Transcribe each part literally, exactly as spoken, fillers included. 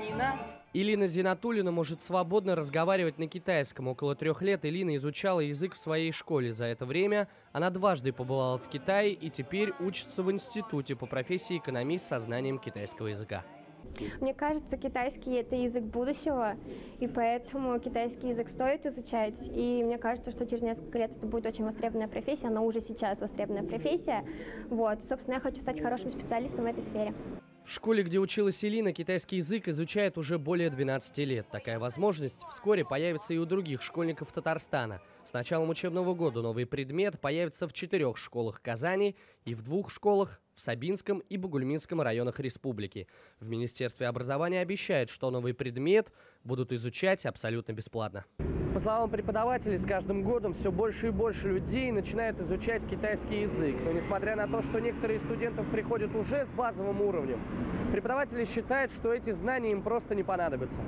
Нина. Ирина Зинатуллина может свободно разговаривать на китайском. Около трех лет Ирина изучала язык в своей школе. За это время она дважды побывала в Китае и теперь учится в институте по профессии экономист со знанием китайского языка. Мне кажется, китайский – это язык будущего, и поэтому китайский язык стоит изучать. И мне кажется, что через несколько лет это будет очень востребованная профессия, она уже сейчас востребованная профессия. Вот. Собственно, я хочу стать хорошим специалистом в этой сфере. В школе, где училась Ирина, китайский язык изучает уже более двенадцати лет. Такая возможность вскоре появится и у других школьников Татарстана. С началом учебного года новый предмет появится в четырех школах Казани и в двух школах в Сабинском и Бугульминском районах республики. В Министерстве образования обещают, что новый предмет будут изучать абсолютно бесплатно. По словам преподавателей, с каждым годом все больше и больше людей начинают изучать китайский язык. Но несмотря на то, что некоторые из студентов приходят уже с базовым уровнем, преподаватели считают, что эти знания им просто не понадобятся.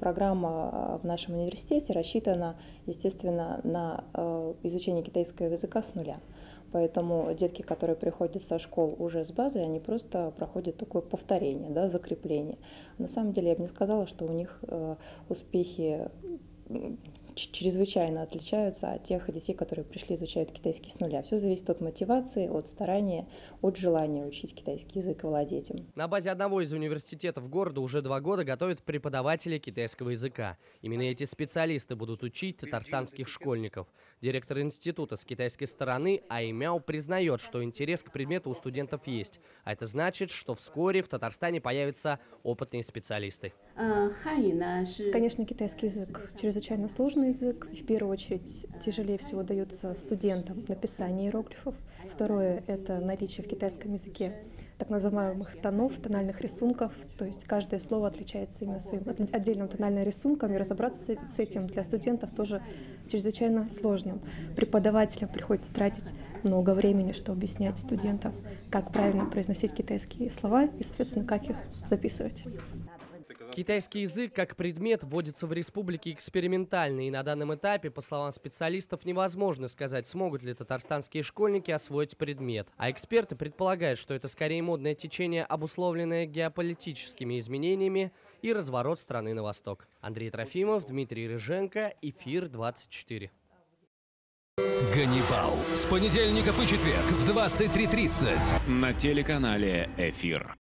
Программа в нашем университете рассчитана, естественно, на изучение китайского языка с нуля. Поэтому детки, которые приходят со школ уже с базы, они просто проходят такое повторение, да, закрепление. На самом деле, я бы не сказала, что у них э, успехи чрезвычайно отличаются от тех детей, которые пришли изучать китайский с нуля. Все зависит от мотивации, от старания, от желания учить китайский язык и владеть им. На базе одного из университетов города уже два года готовят преподаватели китайского языка. Именно эти специалисты будут учить татарстанских школьников. Директор института с китайской стороны Аймяо признает, что интерес к предмету у студентов есть. А это значит, что вскоре в Татарстане появятся опытные специалисты. Конечно, китайский язык чрезвычайно сложный язык. В первую очередь тяжелее всего дается студентам написание иероглифов. Второе – это наличие в китайском языке так называемых тонов, тональных рисунков. То есть каждое слово отличается именно своим отдельным тональным рисунком, и разобраться с этим для студентов тоже чрезвычайно сложно. Преподавателям приходится тратить много времени, что объяснять студентам, как правильно произносить китайские слова и, соответственно, как их записывать. Китайский язык как предмет вводится в республике экспериментально, и на данном этапе, по словам специалистов, невозможно сказать, смогут ли татарстанские школьники освоить предмет. А эксперты предполагают, что это скорее модное течение, обусловленное геополитическими изменениями и разворот страны на восток. Андрей Трофимов, Дмитрий Рыженко, Эфир двадцать четыре. Ганнибал. С понедельника по четверг в двадцать три тридцать на телеканале Эфир.